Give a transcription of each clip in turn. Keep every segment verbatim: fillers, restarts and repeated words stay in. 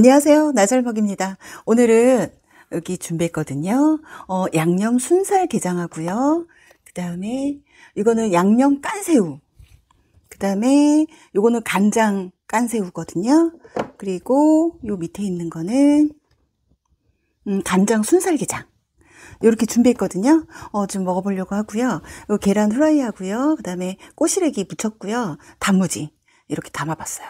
안녕하세요. 나잘먹입니다. 오늘은 여기 준비했거든요. 어, 양념 순살 게장하고요. 그 다음에 이거는 양념 깐새우. 그 다음에 이거는 간장 깐새우거든요. 그리고 요 밑에 있는 거는 음, 간장 순살 게장. 이렇게 준비했거든요. 어, 좀 먹어보려고 하고요. 요 계란 후라이 하고요. 그 다음에 꼬시래기 무쳤고요. 단무지 이렇게 담아봤어요.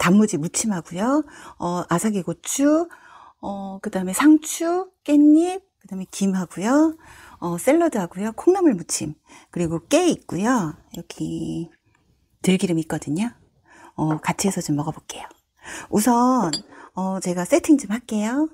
단무지 무침하고요. 어, 아삭이 고추, 어, 그 다음에 상추, 깻잎, 그 다음에 김하고요. 어, 샐러드 하고요. 콩나물 무침. 그리고 깨 있고요. 이렇게 들기름 있거든요. 어, 같이 해서 좀 먹어볼게요. 우선, 어, 제가 세팅 좀 할게요.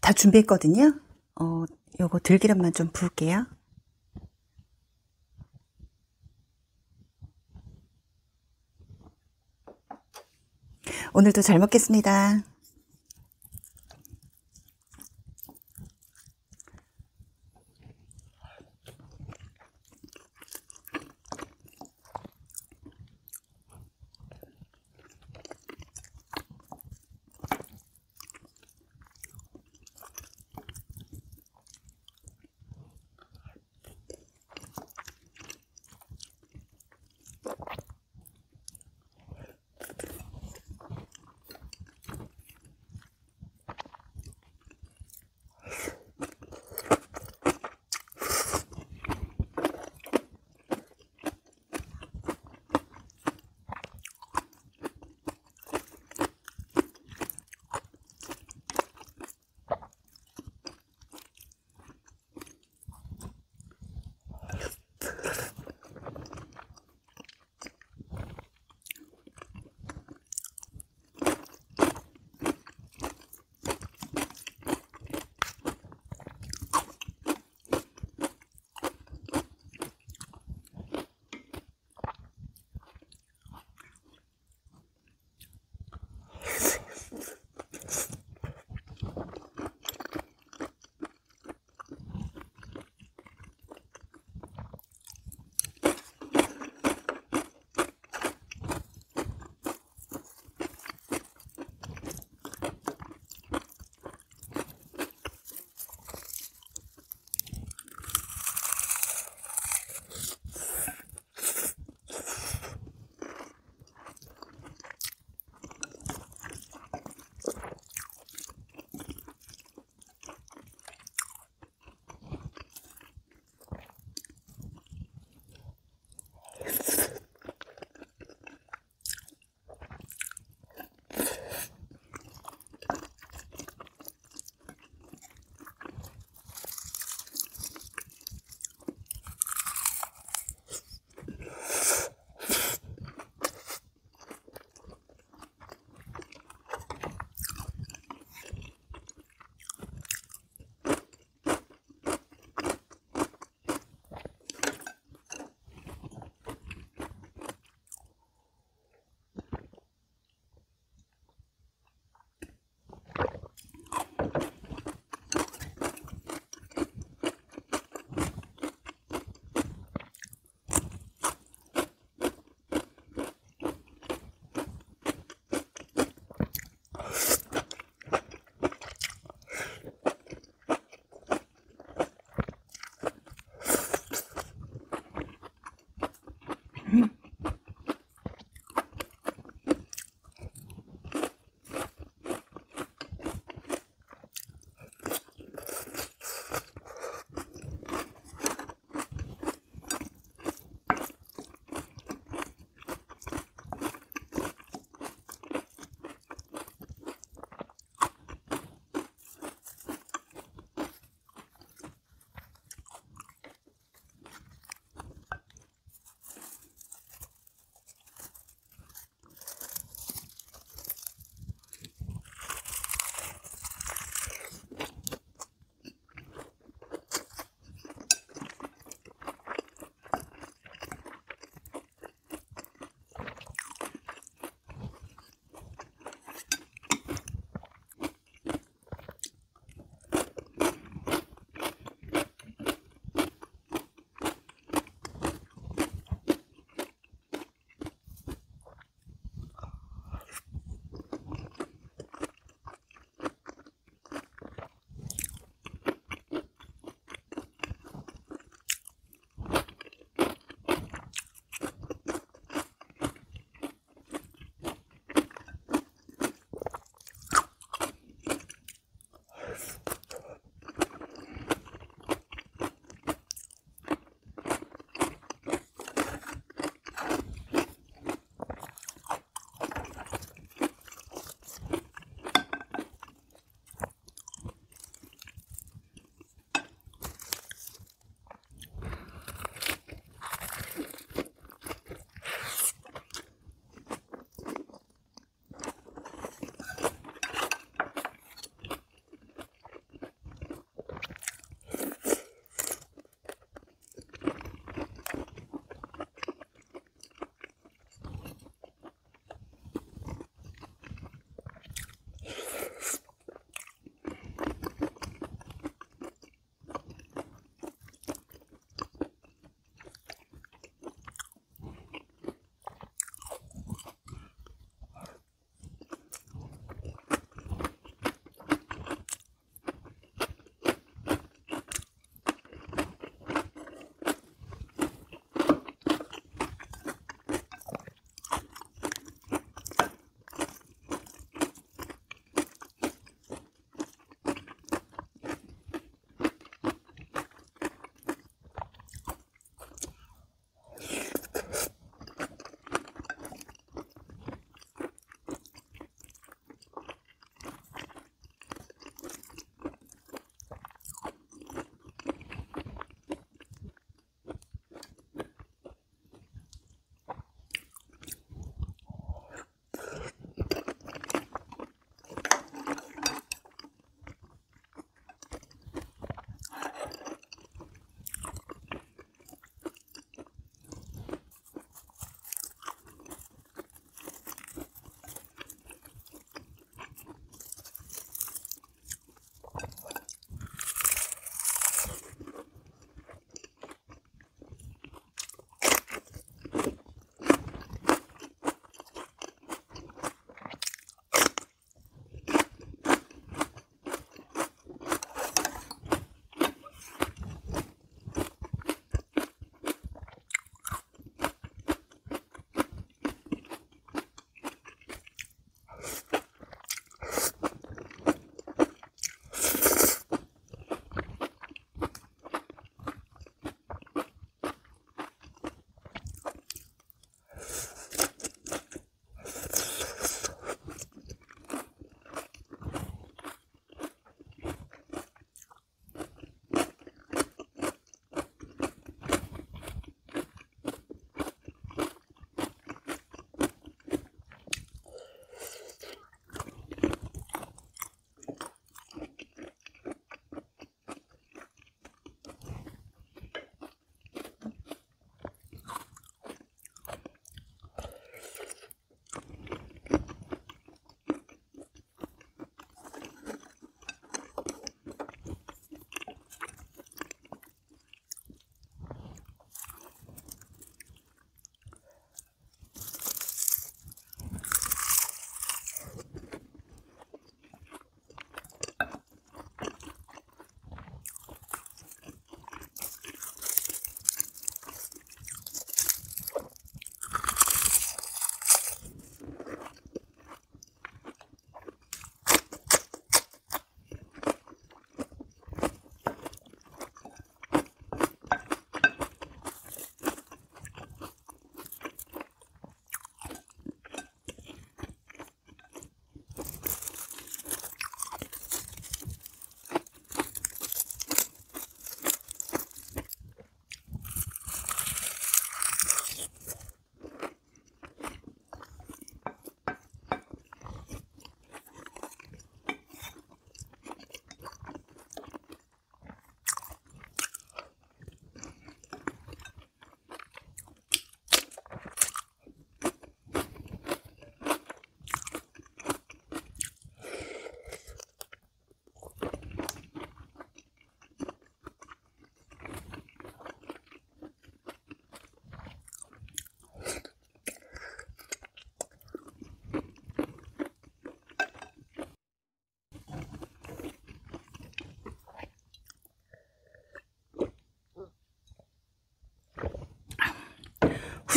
다 준비했거든요. 어, 요거 들기름만 좀 부을게요. 오늘도 잘 먹겠습니다.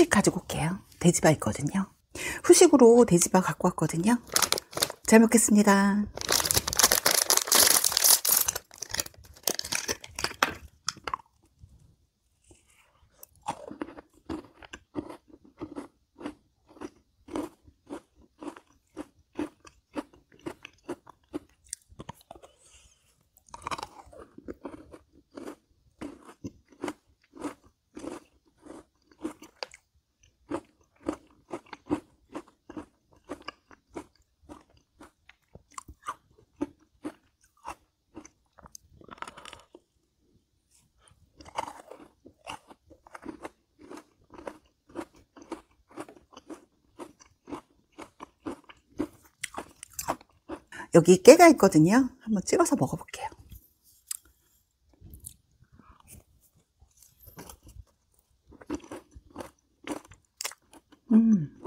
후식 가지고 올게요. 돼지바 있거든요. 후식으로 돼지바 갖고 왔거든요. 잘 먹겠습니다. 여기 깨가 있거든요. 한번 찍어서 먹어볼게요. 음,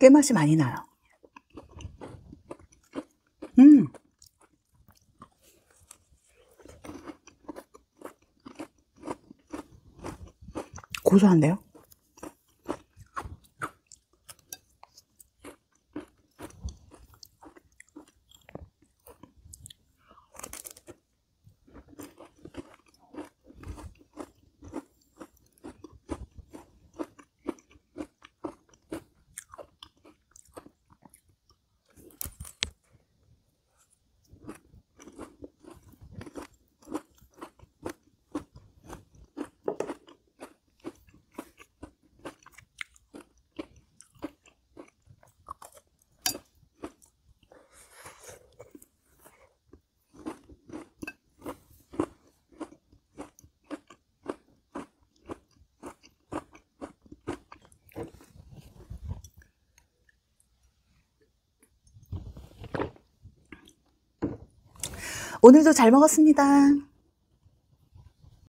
깨 맛이 많이 나요. 음, 고소한데요? 오늘도 잘 먹었습니다.